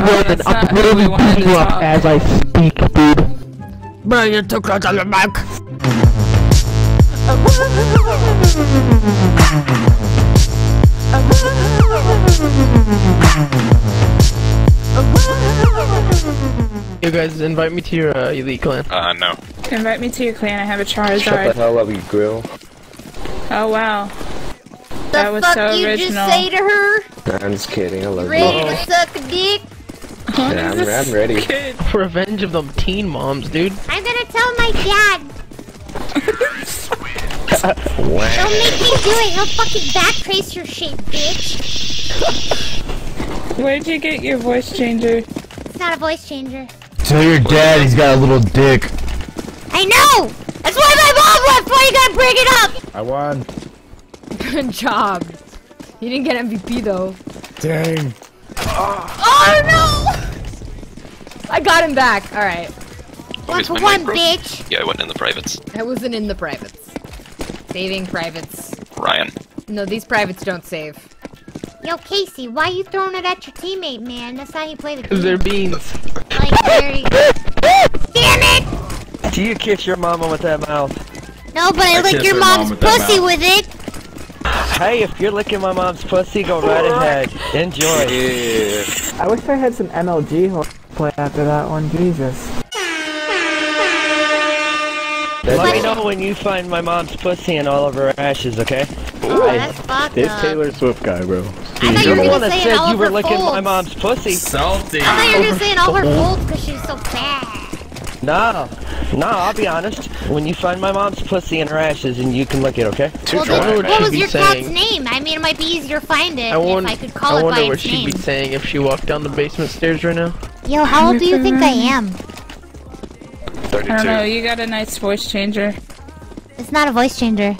Roman, I'm literally beating you up as I speak, dude. Bro, you're too close on your mic. You guys invite me to your elite clan. No. Invite me to your clan, I have a Charizard. Shut the hell up, you grill. Oh, wow. That was so original. What the fuck you just say to her? I'm just kidding, I love you. Ready to suck a dick? Yeah, I'm ready. Kid? Revenge of them teen moms, dude. I'm gonna tell my dad. Don't make me do it, he'll fucking backtrace your shit, bitch. Where'd you get your voice changer? It's not a voice changer. Tell your dad he's got a little dick. I know! That's why my mom left, why you gotta bring it up! I won. Good job. You didn't get MVP though. Dang. Oh no! I got him back. All right. One for one, bitch. Yeah, I wasn't in the privates. I wasn't in the privates. Saving privates. Ryan. No, these privates don't save. Yo, Casey, why are you throwing it at your teammate, man? That's how you play the game. 'Cause they're beans. Like, very good. Damn it! Do you kiss your mama with that mouth? No, but I lick your mom's pussy with it. Hey, if you're licking my mom's pussy, go right ahead. Enjoy. Yeah. I wish I had some MLG play after that one, Jesus. Let me know when you find my mom's pussy and all of her ashes, okay? Oh, that's fucked up. This Taylor Swift guy, bro. I thought you were gonna say all her folds. Licking my mom's pussy. Salty. I thought you were gonna say all her folds because she's so bad. No, I'll be honest. When you find my mom's pussy and her ashes, and you can lick it, okay? Well, what was your cat's name? I mean, it might be easier to find it if I could call it by its name. I wonder what she'd be saying if she walked down the basement stairs right now. Yo, how old do you think I am? 32. I don't know. You got a nice voice changer. It's not a voice changer.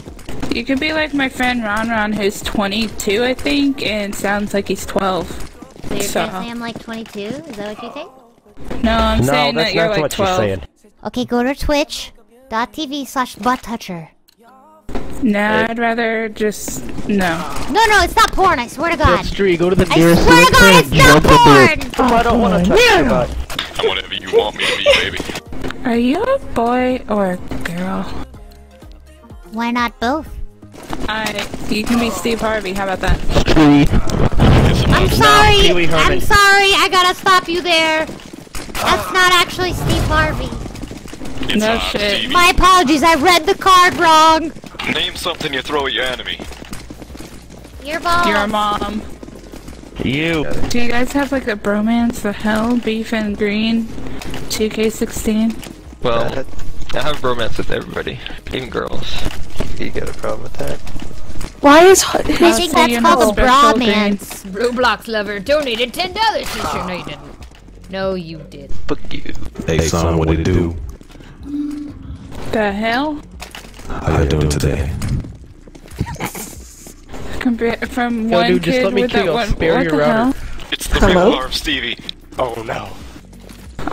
You could be like my friend Ron Ron, who's 22, I think, and sounds like he's 12. So you're trying to say I'm like 22? Is that what you think? No, I'm saying that you're like 12. Okay, go to twitch.tv/butttoucher. Nah, I'd rather just... no. No, it's not porn, I swear to God. History, go to the nearest... I swear to God, it's not porn! Oh, I don't want to touch you. I'm whatever you want me to be, baby. Are you a boy or a girl? Why not both? You can be Steve Harvey, how about that? I'm sorry, I gotta stop you there. That's not actually Steve Harvey. It's no shit. Stevie. My apologies, I read the card wrong! Name something you throw at your enemy. Your mom. Your mom. You. Do you guys have like a bromance, the hell, beef and green, 2K16? Well, I have bromance with everybody, even girls. You got a problem with that? Why is... I think that's called a bromance. Roblox lover donated $10 this year. No, you didn't. No, you did. Fuck you. Hey son, what did it do? The hell? How you doing today? From one dude, just let me kill one. Spare your router. It's the real arm, Stevie. Oh no.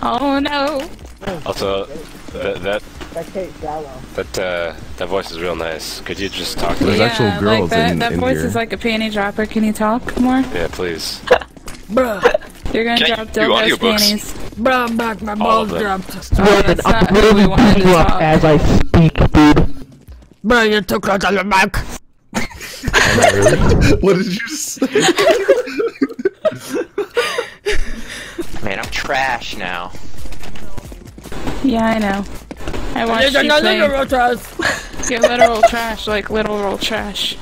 Oh no. Also, that voice is real nice. Could you just talk to me? There's actual girls in here. That voice is like a panty dropper. Can you talk more? Yeah, please. Bruh. You're gonna drop those panties. Bro, I'm back, my balls dropped. Roman, I'm literally beating you up as I speak, dude. Bro, you're too close on your mic. What did you say? Man, I'm trash now. Yeah, I know. I watched you play. You're literal trash, like literal trash.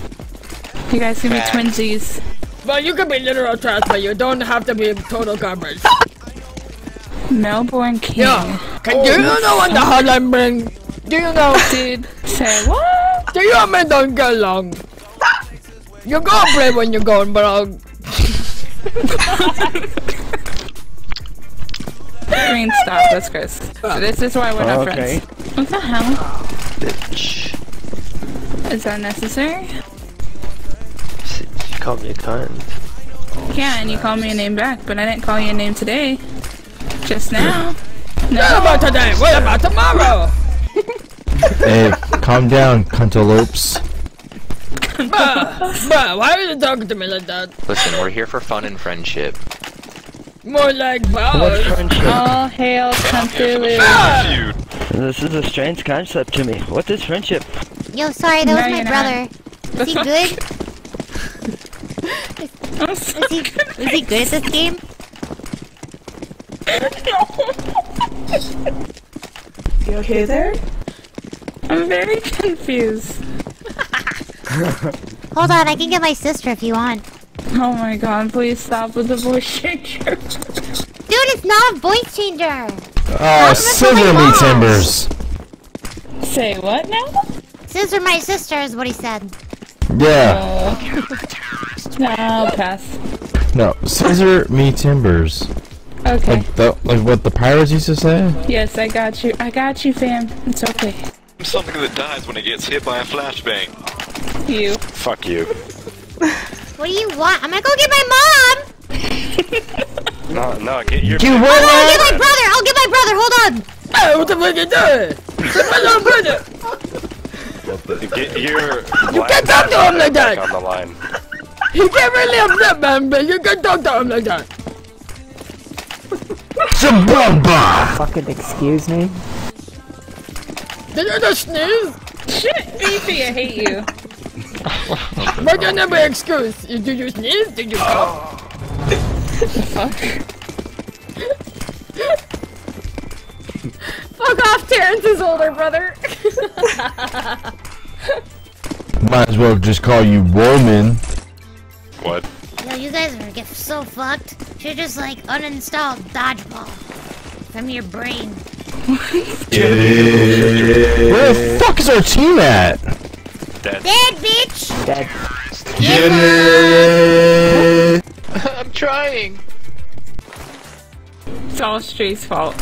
You guys can be twinsies. Well, you can be literal trash, but you don't have to be total garbage. Melbourne King. Yeah. Do you know what the hell I mean? Do you know? Dude, say what? Do you men don't get along? You go play when you're going, bro. Green, stop. That's Chris. So this is why we're not friends. What the hell? Bitch. Is that necessary? You called me a cunt. Yeah, and you called me a name back, but I didn't call you a name today. Just now. No. What about today? What about tomorrow? Hey, calm down, cuntalopes. Bruh, why are you talking to me like that? Listen, we're here for fun and friendship. More like balls. All hail Cthulhu. This is a strange concept to me. What is friendship? Yo, sorry, that was my brother. Is he good? is he good at this game? No. You okay there? I'm very confused. Hold on, I can get my sister if you want. Oh my god, please stop with the voice changer. Dude, it's not a voice changer! Oh, scissor me timbers! Say what now? Scissor my sister is what he said. Yeah. No, pass. No, scissor me timbers. Okay. Like what the pirates used to say? Yes, I got you. I got you, fam. It's okay. I'm something that dies when it gets hit by a flashbang. You. Fuck you. What do you want? I'm gonna go get my mom! No, get your brother. I'll get my brother! I'll get my brother! Hold on! Hey, what the fuck you doing? Get my little brother! Get your... You can't talk to him like that! On the line. You can't really upset, man, but you can't talk to him like that! Zabumba! Fucking excuse me? Did you just sneeze? Shit, Beefy, I hate you. What's your number excuse? Did you sneeze? Did you cough? Fuck. Fuck off, Terrence's older brother. Might as well just call you Roman. What? Yo, you guys are gonna get so fucked. You're just like uninstalled Dodgeball from your brain. Where the fuck is our team at? Dead bitch! Dead. Get it! I'm trying. It's all Stray's fault.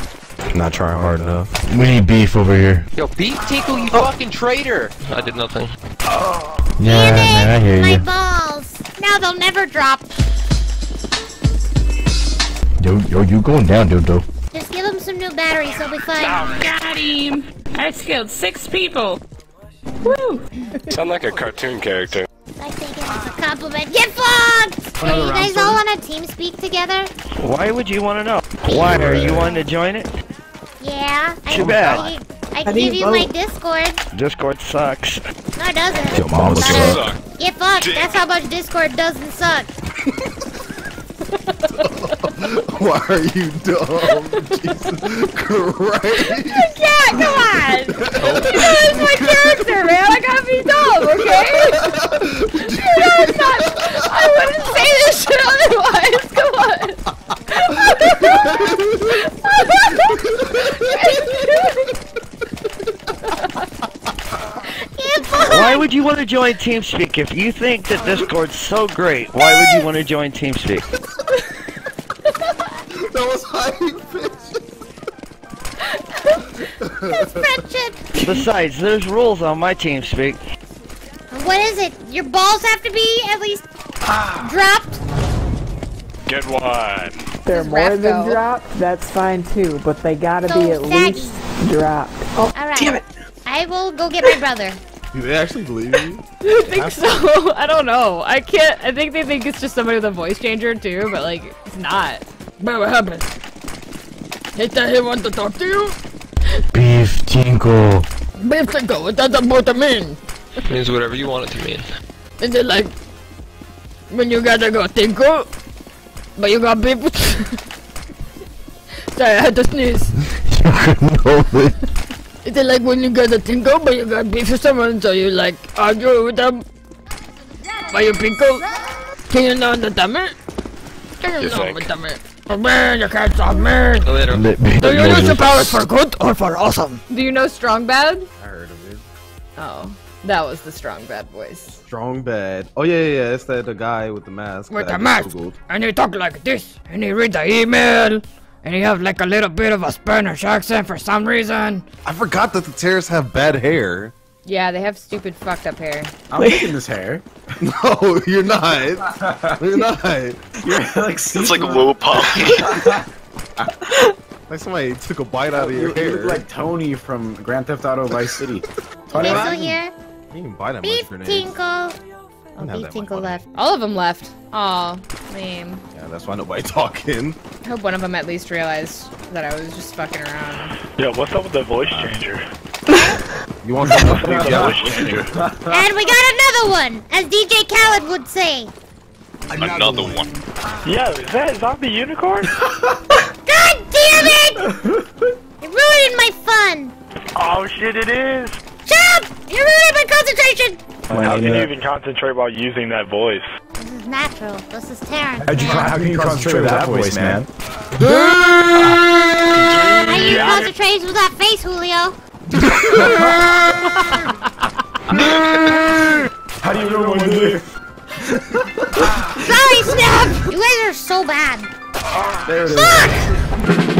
Not trying hard enough. We need beef over here. Yo, beef tickle, you fucking traitor! I did nothing. Oh. Yeah, man, I hear you. My balls! Now they'll never drop. Yo, you going down, dude. Just give him some new batteries, he'll be fine. Got him! I killed 6 people! Woo! Sound like a cartoon character. I think it was a compliment. Get fucked! Are you guys all on a team speak together? Why would you want to know? Why? Are you wanting to join it? Yeah. Too bad. I can give you my Discord. Discord sucks. No, it doesn't. Your mom sucks. Get fucked! That's how much Discord doesn't suck. Why are you dumb? Jesus Christ! Yeah, come on! You know it's my character, man! I gotta be dumb, okay? You know it's not... I wouldn't say this shit otherwise! Come on! Why would you want to join TeamSpeak? If you think that Discord's so great, why would you want to join TeamSpeak? That was friendship. Besides, there's rules on my team speak. What is it? Your balls have to be at least dropped? Get one. They're more than dropped, that's fine too, but they gotta be at least dropped. Oh, all right. Damn it. I will go get my brother. Do they actually believe you? I think so. I don't know. I can't. I think they think it's just somebody with a voice changer too, but like, it's not. Bro, what happened? Is that he want to talk to you? Beef Tinkle. Beef Tinkle, what does that supposed to mean? It means whatever you want it to mean. Is it like when you gotta go Tinkle, but you got beef? Sorry, I had to sneeze. You couldn't hold it. Is it like when you gotta Tinkle, but you got beef with someone, so you like argue with them? But you Tinkle? Can you not understand me? Can you not understand me? Oh man, you can't stop me! Do you use your powers for good or for awesome? Do you know Strong Bad? I heard of it. Oh, that was the Strong Bad voice. Strong Bad. Oh yeah, it's that the guy with the mask. With the mask! And he talk like this, and he read the email, and he have like a little bit of a Spanish accent for some reason. I forgot that the terrorists have bad hair. Yeah, they have stupid fucked up hair. I'm making this hair. No, you're not. You're not. You're like it's like a little pop. Like somebody took a bite out of your hair. You look like Tony from Grand Theft Auto Vice City. Tony, you guys still here? You can bite him. Beef Tinkle. Oh, Beeptinkle left. All of them left. Aw, lame. Yeah, that's why nobody talking. I hope one of them at least realized that I was just fucking around. Yo, what's up with the voice changer? You want to fuck with the voice changer? And we got another one, as DJ Khaled would say. Another one. Yeah, is that zombie unicorn? God damn it! It ruined my fun. Oh shit, it is. Shut up! You ruined my concentration. How can you even concentrate while using that voice? This is natural. This is Terrence. How can you concentrate with that voice, man? How you concentrate with that face, Julio? How do you know what to do? Sorry, Snap! You guys are so bad. There it is. Fuck!